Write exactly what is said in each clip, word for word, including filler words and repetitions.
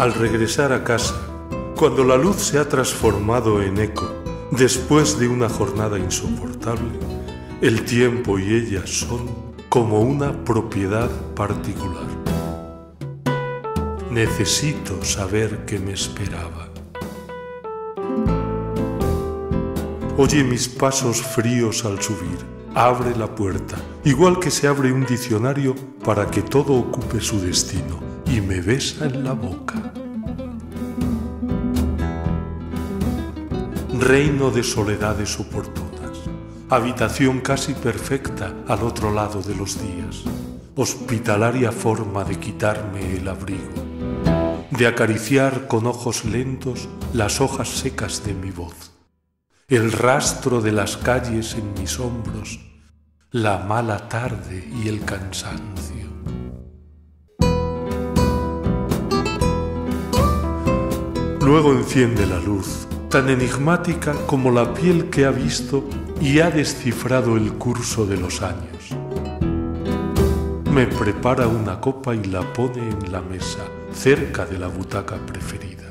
al regresar a casa, cuando la luz se ha transformado en eco, después de una jornada insoportable, el tiempo y ella son como una propiedad particular. Necesito saber qué me esperaba. Oye mis pasos fríos al subir, abre la puerta, igual que se abre un diccionario para que todo ocupe su destino, y me besa en la boca. Reino de soledades oportunas, habitación casi perfecta al otro lado de los días, hospitalaria forma de quitarme el abrigo, de acariciar con ojos lentos las hojas secas de mi voz, el rastro de las calles en mis hombros, la mala tarde y el cansancio. Luego enciende la luz, tan enigmática como la piel que ha visto y ha descifrado el curso de los años. Me prepara una copa y la pone en la mesa, cerca de la butaca preferida,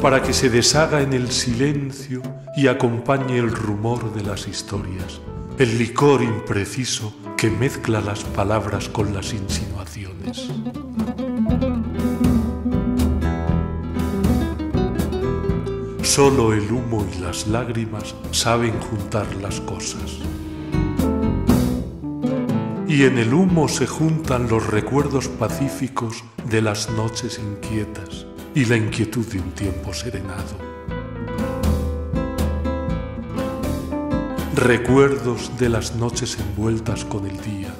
para que se deshaga en el silencio y acompañe el rumor de las historias, el licor impreciso que mezcla las palabras con las insinuaciones. Solo el humo y las lágrimas saben juntar las cosas. Y en el humo se juntan los recuerdos pacíficos de las noches inquietas y la inquietud de un tiempo serenado. Recuerdos de las noches envueltas con el día,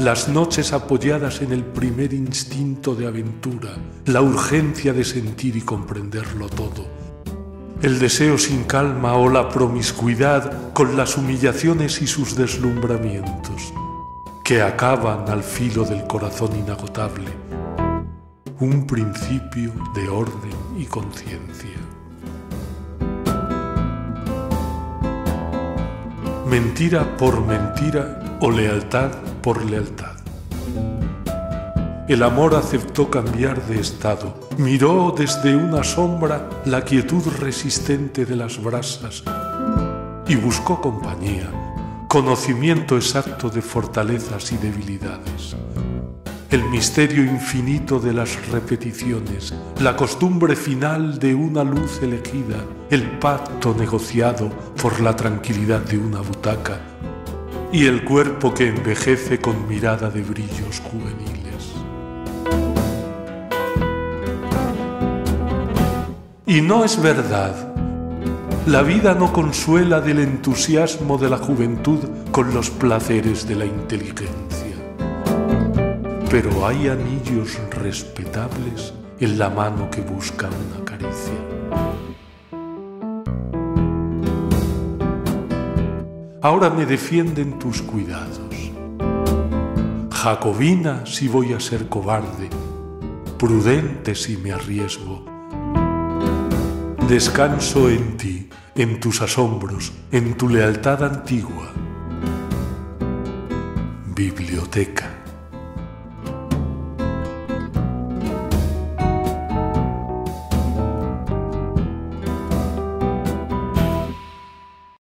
las noches apoyadas en el primer instinto de aventura, la urgencia de sentir y comprenderlo todo, el deseo sin calma o la promiscuidad con las humillaciones y sus deslumbramientos, que acaban al filo del corazón inagotable, un principio de orden y conciencia. Mentira por mentira o lealtad por lealtad. El amor aceptó cambiar de estado, miró desde una sombra la quietud resistente de las brasas y buscó compañía, conocimiento exacto de fortalezas y debilidades, el misterio infinito de las repeticiones, la costumbre final de una luz elegida, el pacto negociado por la tranquilidad de una butaca, y el cuerpo que envejece con mirada de brillos juveniles. Y no es verdad, la vida no consuela del entusiasmo de la juventud con los placeres de la inteligencia. Pero hay anillos respetables en la mano que busca una caricia. Ahora me defienden tus cuidados. Jacobina si voy a ser cobarde, prudente si me arriesgo. Descanso en ti, en tus asombros, en tu lealtad antigua. Biblioteca.